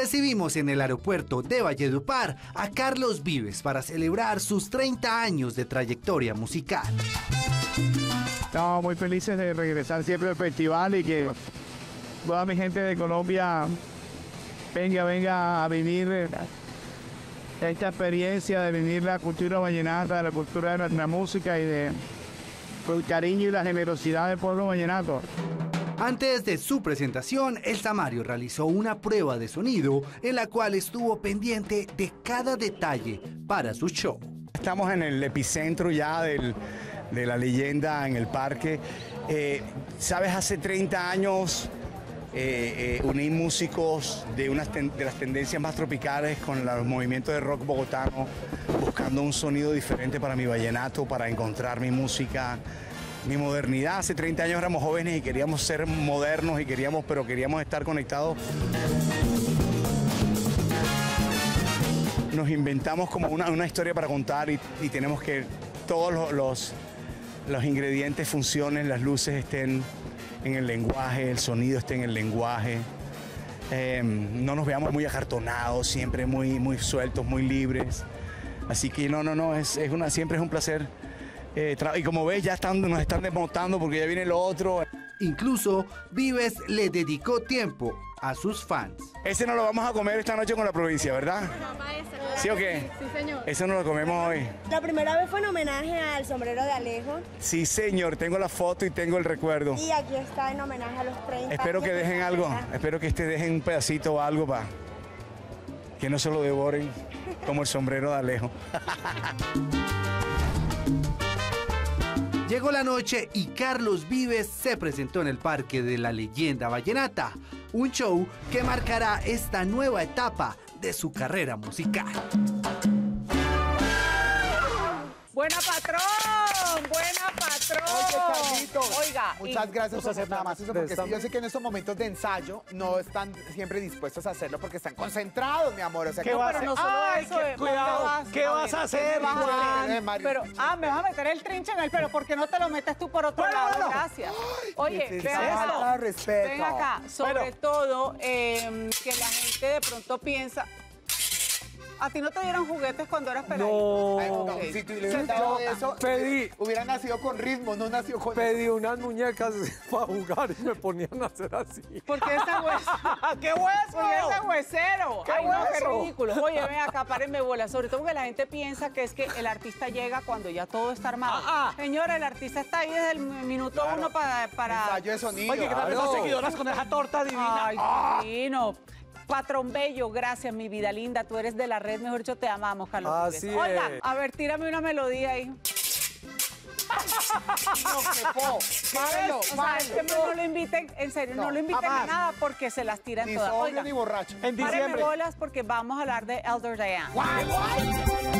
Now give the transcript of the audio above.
Recibimos en el aeropuerto de Valledupar a Carlos Vives para celebrar sus 30 años de trayectoria musical. Estamos muy felices de regresar siempre al festival y que toda mi gente de Colombia venga a vivir esta experiencia de vivir la cultura vallenata, la cultura de nuestra música y de el cariño y la generosidad del pueblo vallenato. Antes de su presentación, el Samario realizó una prueba de sonido en la cual estuvo pendiente de cada detalle para su show. Estamos en el epicentro ya de la leyenda en el parque. Sabes, hace 30 años uní músicos de las tendencias más tropicales con los movimientos de rock bogotano, buscando un sonido diferente para mi vallenato, para encontrar mi música. Mi modernidad, hace 30 años éramos jóvenes y queríamos ser modernos, pero queríamos estar conectados. Nos inventamos como una historia para contar y tenemos que todos los ingredientes funcionen, las luces estén en el lenguaje, el sonido esté en el lenguaje. No nos veamos muy acartonados, siempre muy sueltos, muy libres. Así que no, siempre es un placer. Y como ves, ya nos están desmontando porque ya viene lo otro. Incluso Vives le dedicó tiempo a sus fans. Ese nos lo vamos a comer esta noche con la provincia, ¿verdad? Bueno, maestra, claro. ¿Sí o qué? Sí, señor. Eso nos lo comemos hoy. La primera vez fue en homenaje al sombrero de Alejo. Sí, señor, tengo la foto y tengo el recuerdo. Y aquí está en homenaje a los 30. Espero que dejen algo, espero que dejen un pedacito o algo para que no se lo devoren como el sombrero de Alejo. Llegó la noche y Carlos Vives se presentó en el Parque de la Leyenda Vallenata, un show que marcará esta nueva etapa de su carrera musical. ¡Buena, patrón! ¡Buena, patrón! Oye, Carlitos, oiga, muchas gracias por hacer nada más eso, porque yo sé que en estos momentos de ensayo no están siempre dispuestos a hacerlo porque están concentrados, mi amor. O sea, ¿qué vas a hacer? ¡Ay, qué cuidado! ¿Qué vas a hacer, Juan? Pero, me vas a meter el trinche en el pelo, ¿por qué no te lo metes tú por otro lado? Gracias. Oye, vea esto. Ven acá, sobre todo que la gente de pronto piensa... ¿A ti no te dieron juguetes cuando eras peladito? No. Ay, no. Si te hubieran dado eso, hubieran nacido con ritmo, no nació con... Pedí unas muñecas para jugar y me ponían a hacer así. ¿Por qué ese hueso? ¡Qué hueso! ¿Por qué ese huesero? ¡Qué hueso! Ay, no, qué ridículo. Oye, ven acá, párenme bola. Sobre todo porque la gente piensa que es que el artista llega cuando ya todo está armado. Señora, el artista está ahí desde el minuto uno para... Ensayo de sonido. Oye, que también son seguidoras con esa torta divina. Ay, divino. Patrón bello, gracias, mi vida linda. Tú eres de la red, mejor dicho, te amamos, Carlos. Así es. Hola, a ver, tírame una melodía ahí. No, o sea, es que no lo inviten, en serio, no lo inviten a nada porque se las tiran todas. Ni sobrio ni borracho. En diciembre. Párenme bolas porque vamos a hablar de Elder Diane. Guay, guay.